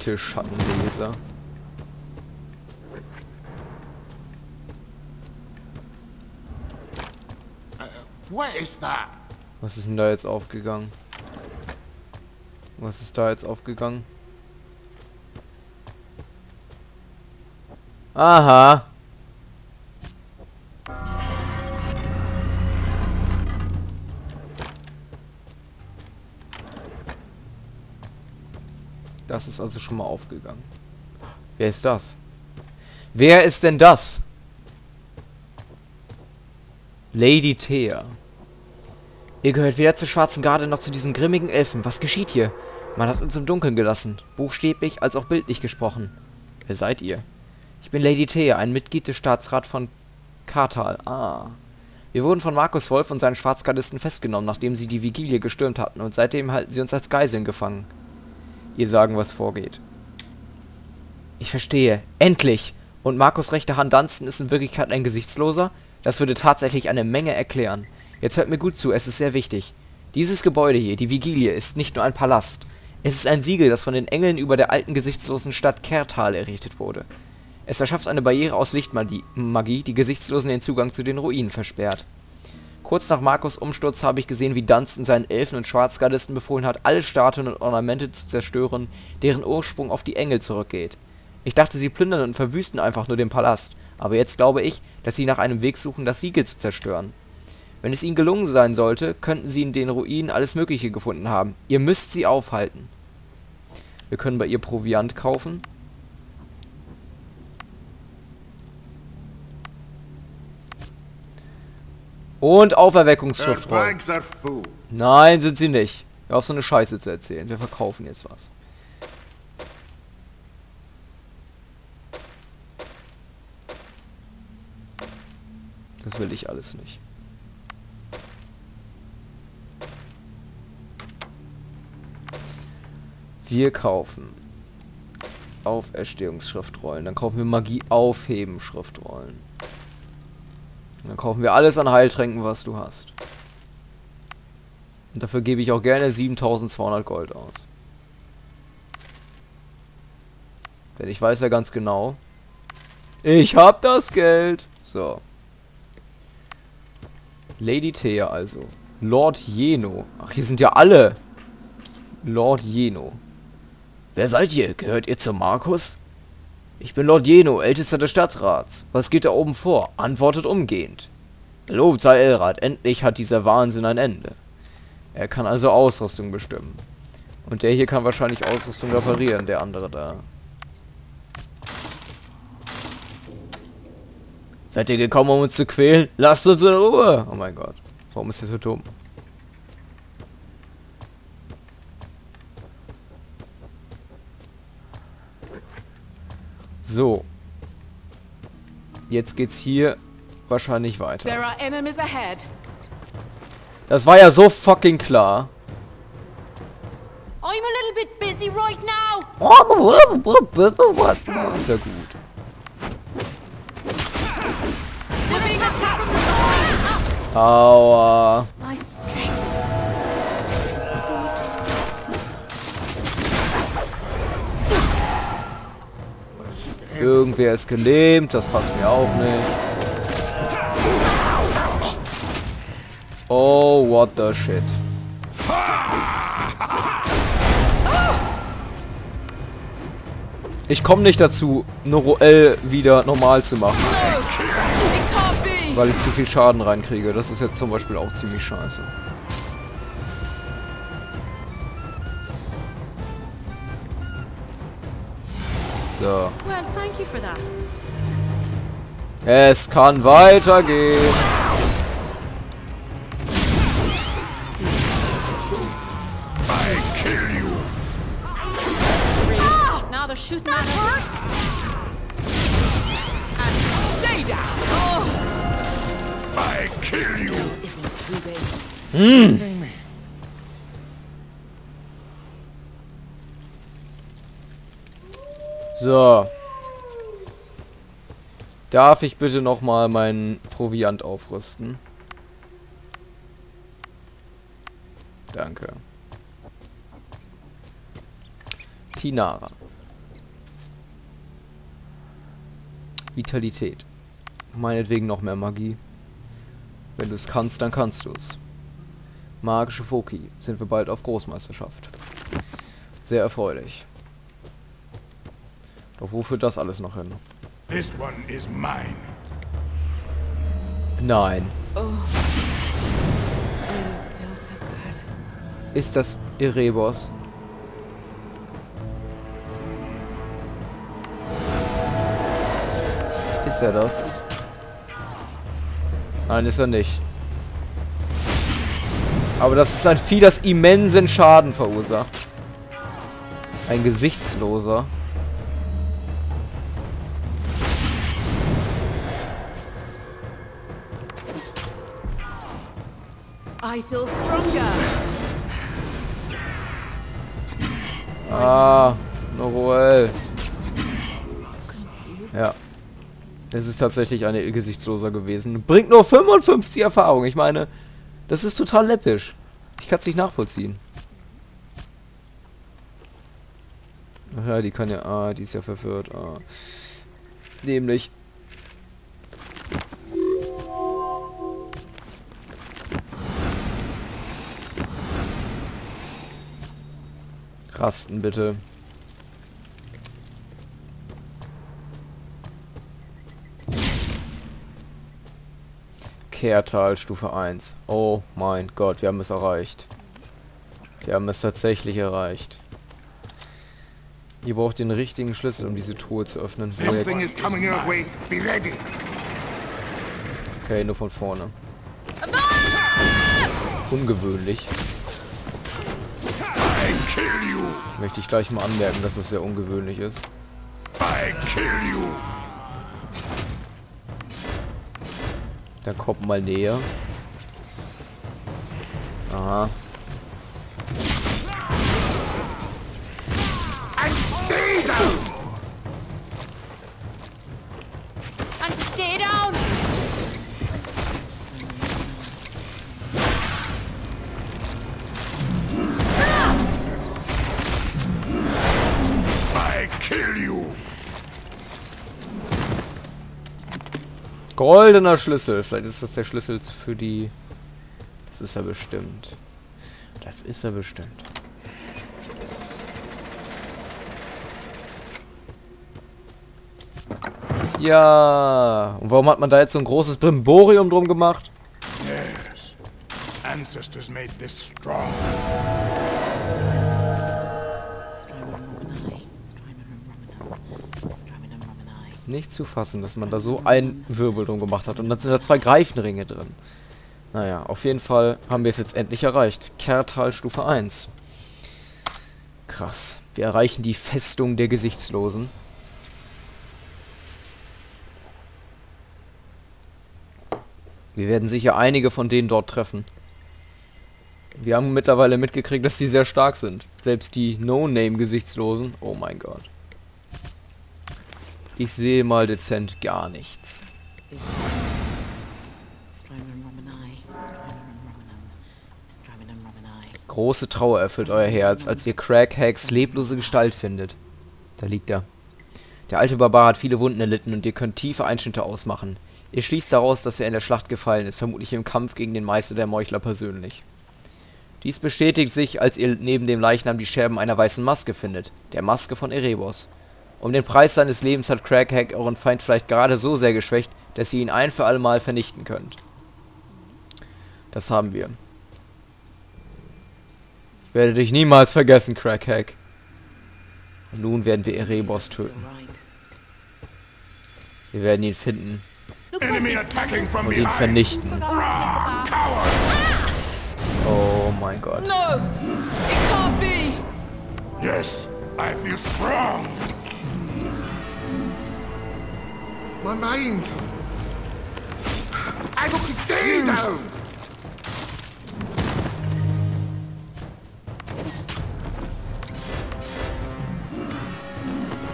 alte Schattenleser. Was ist denn da jetzt aufgegangen? Was ist da jetzt aufgegangen? Aha. Das ist also schon mal aufgegangen. Wer ist das? Wer ist denn das? Lady Thea. Ihr gehört weder zur Schwarzen Garde noch zu diesen grimmigen Elfen. Was geschieht hier? Man hat uns im Dunkeln gelassen. Buchstäblich als auch bildlich gesprochen. Wer seid ihr? Ich bin Lady Thea, ein Mitglied des Staatsrats von Karthal. Ah. Wir wurden von Markus Wolf und seinen Schwarzgardisten festgenommen, nachdem sie die Vigilie gestürmt hatten. Und seitdem halten sie uns als Geiseln gefangen. Ihr sagen, was vorgeht. Ich verstehe. Endlich! Und Markus' rechte Hand Dunstan ist in Wirklichkeit ein Gesichtsloser? Das würde tatsächlich eine Menge erklären. Jetzt hört mir gut zu, es ist sehr wichtig. Dieses Gebäude hier, die Vigilie, ist nicht nur ein Palast. Es ist ein Siegel, das von den Engeln über der alten gesichtslosen Stadt Kerthal errichtet wurde. Es erschafft eine Barriere aus Lichtmagie, die Gesichtslosen den Zugang zu den Ruinen versperrt. Kurz nach Markus' Umsturz habe ich gesehen, wie Dunstan seinen Elfen und Schwarzgardisten befohlen hat, alle Statuen und Ornamente zu zerstören, deren Ursprung auf die Engel zurückgeht. Ich dachte, sie plündern und verwüsten einfach nur den Palast, aber jetzt glaube ich, dass sie nach einem Weg suchen, das Siegel zu zerstören. Wenn es ihnen gelungen sein sollte, könnten sie in den Ruinen alles Mögliche gefunden haben. Ihr müsst sie aufhalten. Wir können bei ihr Proviant kaufen. Und Auferweckungsschriftrollen. Nein, sind sie nicht. Hör auf, so eine Scheiße zu erzählen. Wir verkaufen jetzt was. Das will ich alles nicht. Wir kaufen Auferstehungsschriftrollen. Dann kaufen wir Magie-Aufheben-Schriftrollen. Dann kaufen wir alles an Heiltränken, was du hast. Und dafür gebe ich auch gerne 7200 Gold aus. Denn ich weiß ja ganz genau, ich hab das Geld. So. Lady Thea also. Lord Jeno. Ach, hier sind ja alle. Lord Jeno. Wer seid ihr? Gehört ihr zu Markus? Ich bin Lord Jeno, Ältester des Stadtrats. Was geht da oben vor? Antwortet umgehend. Gelobt sei Elrat, endlich hat dieser Wahnsinn ein Ende. Er kann also Ausrüstung bestimmen. Und der hier kann wahrscheinlich Ausrüstung reparieren, der andere da. Seid ihr gekommen, um uns zu quälen? Lasst uns in Ruhe! Oh mein Gott, warum ist der so dumm? So. Jetzt geht's hier wahrscheinlich weiter. Das war ja so fucking klar. Sehr gut. Aua. Irgendwer ist gelähmt, das passt mir auch nicht. Oh, what the shit. Ich komme nicht dazu, Noel wieder normal zu machen. Weil ich zu viel Schaden reinkriege. Das ist jetzt zum Beispiel auch ziemlich scheiße. So. Es kann weitergehen. So. Darf ich bitte nochmal meinen Proviant aufrüsten? Danke. Tinara. Vitalität. Meinetwegen noch mehr Magie. Wenn du es kannst, dann kannst du es. Magische Foki. Sind wir bald auf Großmeisterschaft. Sehr erfreulich. Doch wo führt das alles noch hin? This one is mine. Nein. Oh. Ist das Erebos? Ist er das? Nein, ist er nicht. Aber das ist ein Vieh, das immensen Schaden verursacht. Ein Gesichtsloser. I feel stronger. Ah, Noel. Ja. Es ist tatsächlich eine Gesichtsloser gewesen. Bringt nur 55 Erfahrung. Ich meine, das ist total läppisch. Ich kann es nicht nachvollziehen. Ach ja, die kann ja... Ah, die ist ja verwirrt. Ah. Nämlich... Rasten, bitte. Kerthal, Stufe 1. Oh mein Gott, wir haben es erreicht. Wir haben es tatsächlich erreicht. Ihr braucht den richtigen Schlüssel, um diese Truhe zu öffnen. Okay, nur von vorne. Ungewöhnlich. Möchte ich gleich mal anmerken, dass das sehr ungewöhnlich ist. Dann kommt mal näher. Aha. Goldener Schlüssel. Vielleicht ist das der Schlüssel für die... Das ist er bestimmt. Das ist er bestimmt. Ja. Und warum hat man da jetzt so ein großes Brimborium drum gemacht? Yes. Ancestors made this strong. Nicht zu fassen, dass man da so einen Wirbel drum gemacht hat. Und dann sind da zwei Greifenringe drin. Naja, auf jeden Fall haben wir es jetzt endlich erreicht. Kerthal Stufe 1. Krass. Wir erreichen die Festung der Gesichtslosen. Wir werden sicher einige von denen dort treffen. Wir haben mittlerweile mitgekriegt, dass die sehr stark sind. Selbst die No-Name-Gesichtslosen. Oh mein Gott. Ich sehe mal dezent gar nichts. Große Trauer erfüllt euer Herz, als ihr Crag Hacks leblose Gestalt findet. Da liegt er. Der alte Barbar hat viele Wunden erlitten und ihr könnt tiefe Einschnitte ausmachen. Ihr schließt daraus, dass er in der Schlacht gefallen ist, vermutlich im Kampf gegen den Meister der Meuchler persönlich. Dies bestätigt sich, als ihr neben dem Leichnam die Scherben einer weißen Maske findet, der Maske von Erebos. Um den Preis seines Lebens hat Crag Hack euren Feind vielleicht gerade so sehr geschwächt, dass ihr ihn ein für alle Mal vernichten könnt. Das haben wir. Ich werde dich niemals vergessen, Crag Hack. Und nun werden wir Erebos töten. Wir werden ihn finden. Und ihn vernichten. Oh mein Gott. Yes, I feel strong. My mind. I will stay down.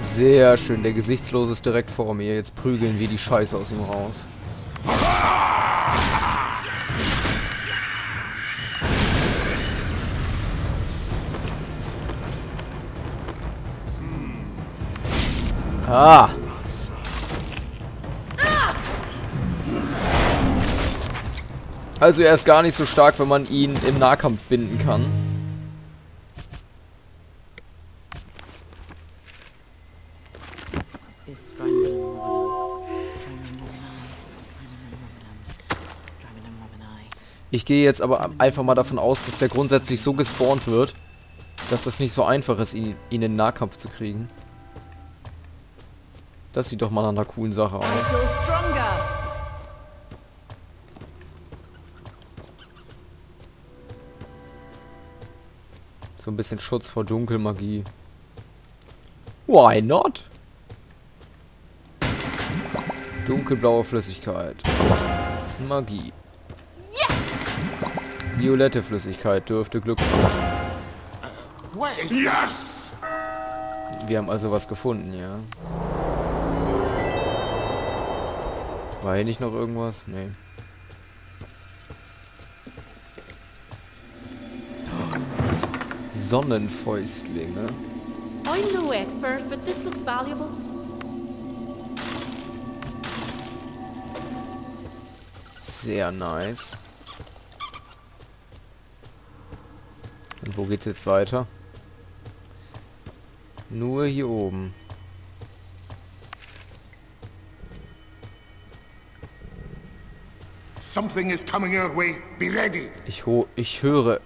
Sehr schön, der Gesichtslose ist direkt vor mir. Jetzt prügeln wir die Scheiße aus ihm raus. Ah! Also er ist gar nicht so stark, wenn man ihn im Nahkampf binden kann. Ich gehe jetzt aber einfach mal davon aus, dass der grundsätzlich so gespawnt wird, dass das nicht so einfach ist, ihn in den Nahkampf zu kriegen. Das sieht doch mal nach einer coolen Sache aus. So ein bisschen Schutz vor Dunkelmagie. Why not? Dunkelblaue Flüssigkeit. Magie. Violette Flüssigkeit dürfte Glück sein. Yes! Wir haben also was gefunden, ja. War hier nicht noch irgendwas? Nee. Sonnenfäustlinge. I'm no expert, but this looks valuable. Sehr nice. Und wo geht's jetzt weiter? Nur hier oben. Something is coming your way. Be ready. Ich höre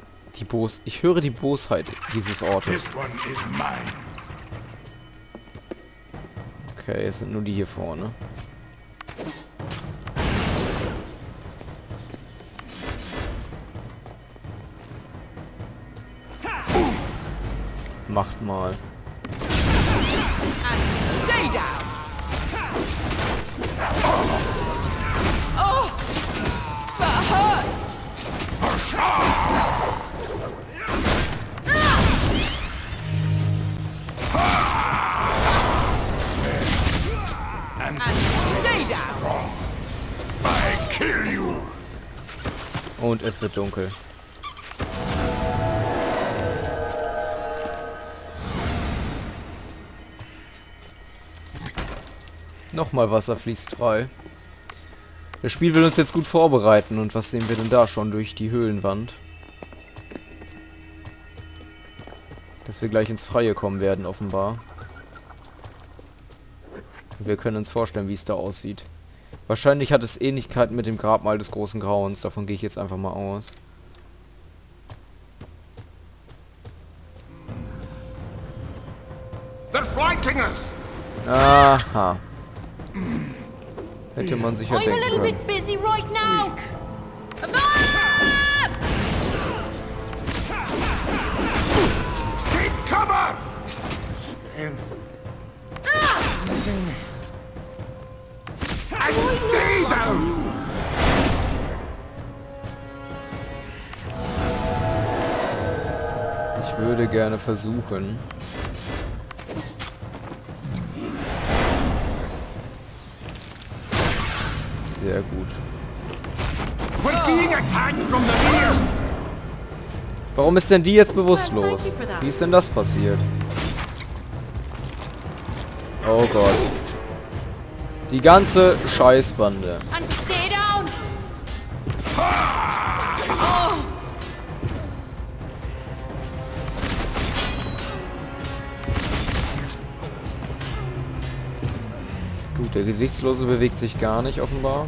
die Bosheit dieses Ortes. Okay, es sind nur die hier vorne. Macht mal. Und es wird dunkel. Nochmal Wasser fließt frei. Das Spiel will uns jetzt gut vorbereiten. Und was sehen wir denn da schon durch die Höhlenwand? Dass wir gleich ins Freie kommen werden, offenbar. Wir können uns vorstellen, wie es da aussieht. Wahrscheinlich hat es Ähnlichkeiten mit dem Grabmal des großen Grauens. Davon gehe ich jetzt einfach mal aus. Aha. Hätte man sich ja denken können. Ich würde gerne versuchen. Sehr gut. Warum ist denn die jetzt bewusstlos? Wie ist denn das passiert? Oh Gott. Die ganze Scheißbande. Gut, der Gesichtslose bewegt sich gar nicht offenbar.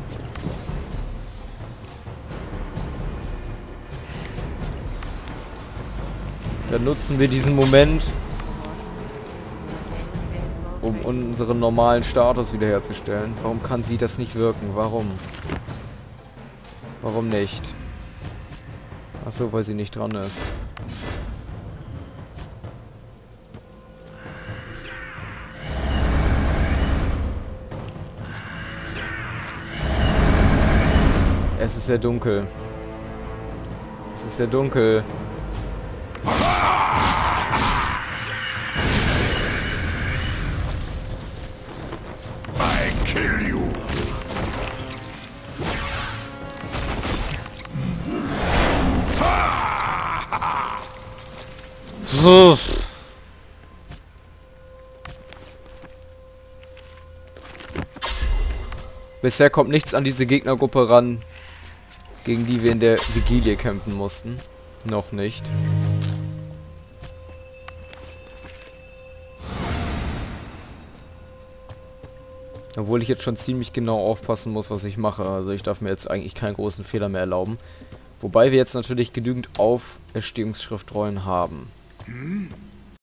Dann nutzen wir diesen Moment, um unseren normalen Status wiederherzustellen. Warum kann sie das nicht wirken? Warum? Warum nicht? Achso, weil sie nicht dran ist. Es ist sehr dunkel. Es ist sehr dunkel. Bisher kommt nichts an diese Gegnergruppe ran, gegen die wir in der Vigilie kämpfen mussten. Noch nicht. Obwohl ich jetzt schon ziemlich genau aufpassen muss, was ich mache. Also ich darf mir jetzt eigentlich keinen großen Fehler mehr erlauben. Wobei wir jetzt natürlich genügend Auferstehungsschriftrollen haben.